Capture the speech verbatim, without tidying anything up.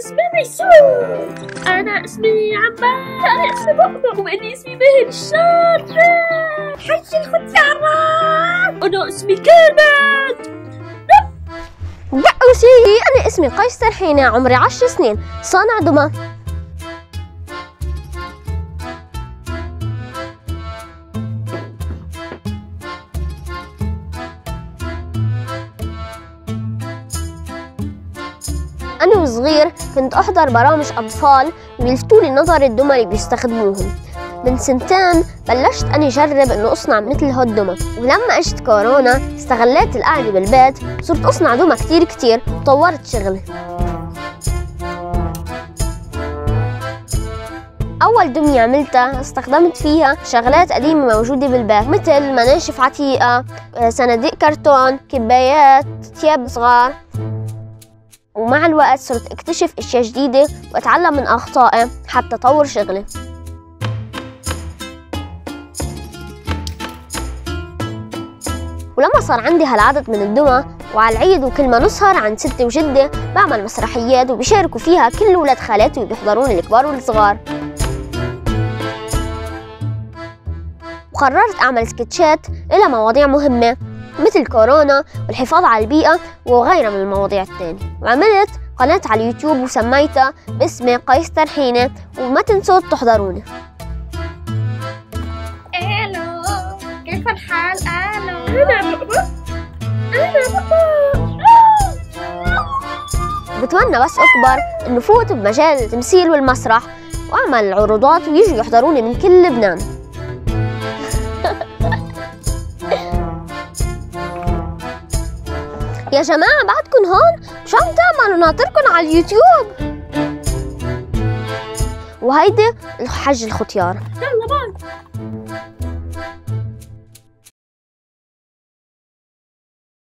اسمي ميسون. أنا اسمي عباس. أنا اسمي بؤبؤ. وأنا اسمي ماهر الشاطر. حج الخزعرات. أنا اسمي كلمات. وأول شيء أنا اسمي قيس ترحينة، عمري عشر سنين، صانع دمى. أنا وصغير كنت أحضر برامج أطفال ويلفتوا لي نظر الدمى اللي بيستخدموهم. من سنتين بلشت أني أجرب إنه أصنع مثل هالدمى، ولما إجت كورونا استغليت القعدة بالبيت صرت أصنع دمى كتير كتير وطورت شغلي. أول دمية عملتها استخدمت فيها شغلات قديمة موجودة بالبيت، مثل مناشف عتيقة، صناديق كرتون، كبايات، تياب صغار. ومع الوقت صرت اكتشف اشياء جديدة واتعلم من اخطائي حتى اطور شغلي. ولما صار عندي هالعدد من الدمى وعلى العيد وكل ما نسهر عند ستي وجدي بعمل مسرحيات وبيشاركوا فيها كل ولاد خالاتي وبيحضرون الكبار والصغار. وقررت اعمل سكتشات الى مواضيع مهمة مثل كورونا والحفاظ على البيئة وغيرها من المواضيع التانية، وعملت قناة على اليوتيوب وسميتها باسمي قيس ترحينة، وما تنسوا تحضروني. ألو كيف الحال؟ ألو أنا بؤبؤ، أنا بؤبؤ. بتمنى بس أكبر إنه فوت بمجال التمثيل والمسرح وأعمل عروضات ويجوا يحضروني من كل لبنان. يا جماعة بعدكن هون؟ شو عم تعملوا؟ ناطركن على اليوتيوب. وهيدي الحج الختيار.